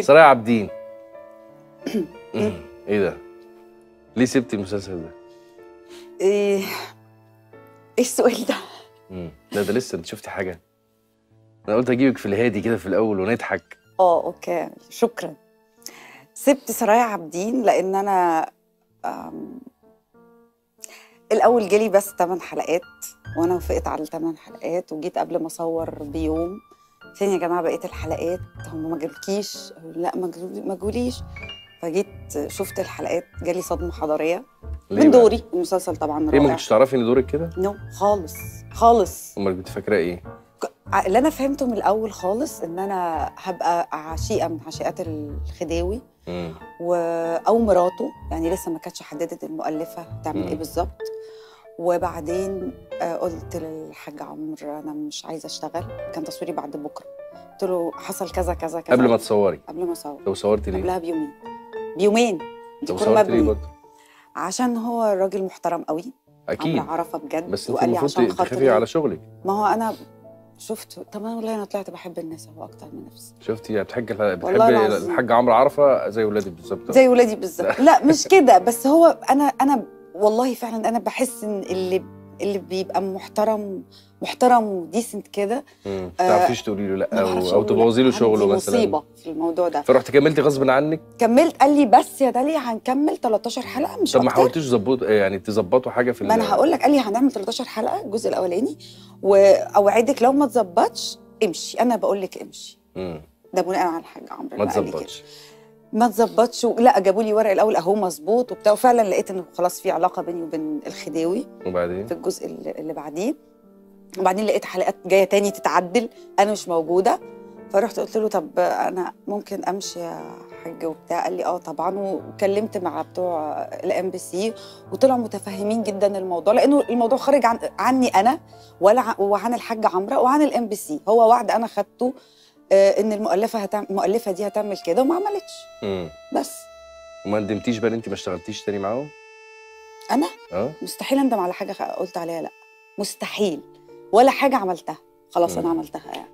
سرايا عبدين ايه ده؟ ليه سبتي المسلسل ده؟ ايه السؤال ده؟ لا ده لسه انت شفتي حاجه؟ انا قلت اجيبك في الهادي كده في الاول ونضحك. اوكي شكرا. سبت سرايا عبدين لان انا الاول جالي بس 8 حلقات وانا وافقت على 8 حلقات وجيت قبل ما اصور بيوم. فين يا جماعه بقيه الحلقات؟ هم ما جابلكيش. لا ما جوليش. فجيت شفت الحلقات جالي صدمه حضاريه من دوري بقى. المسلسل طبعا رائع. ايه ما كنتش تعرفي ان دورك كده؟ نو خالص خالص. امال كنت فاكره ايه؟ اللي انا فهمته من الاول خالص ان انا هبقى عشيقه من عشيقات الخديوي او مراته، يعني لسه ما كانتش حددت المؤلفه تعمل ايه بالظبط. وبعدين قلت للحاج عمرو انا مش عايزه اشتغل، كان تصويري بعد بكره. قلت له حصل كذا كذا كذا. قبل ما تصوري؟ قبل ما اصور. طب صورتي ليه؟ قبلها بيومين. طب صورتي ليه برضه؟ عشان هو راجل محترم قوي اكيد، عمرو عرفه بجد. بس انت المفروض تخافي على شغلك. ما هو انا شفت. طب انا والله انا طلعت بحب الناس هو اكتر من نفسي. شفتي يعني بتحب الحاج عمرو عرفه زي ولادي بالظبط. زي ولادي بالظبط. لا مش كده، بس هو انا والله فعلا انا بحس ان اللي بيبقى محترم وديسنت كده ما تعرفيش تقولي له لا او تبوظي له شغله مثلا. مصيبه في الموضوع ده. فرحت كملتي غصب عنك؟ كملت. قال لي بس يا دالي هنكمل 13 حلقه مش اكتر. طب ما حاولتيش تظبطوا يعني تظبطوا حاجه في ما انا هقول لك. قال لي هنعمل 13 حلقه الجزء الاولاني واوعدك لو ما تظبطش امشي. انا بقول لك امشي. ده بناء على الحاج عمرو. ما تظبطش ما تظبطش لا جابوا لي ورق الاول اهو مظبوط وبتاع. وفعلا لقيت انه خلاص في علاقه بيني وبين الخديوي. وبعدين في الجزء اللي بعديه وبعدين لقيت حلقات جايه تاني تتعدل انا مش موجوده. فرحت قلت له طب انا ممكن امشي يا حاج وبتاع. قال لي طبعا. وكلمت مع بتوع الام بي سي وطلعوا متفهمين جدا الموضوع، لانه الموضوع خارج عني انا وعن الحاج عمرو وعن الام بي سي. هو وعد انا خدته ان المؤلفه دي هتعمل كده وما عملتش. بس وما ندمتيش بقى ان انت ما اشتغلتيش تاني معاهم؟ انا مستحيل اندم على حاجه قلت عليها لا، مستحيل ولا حاجه عملتها. خلاص انا عملتها يعني.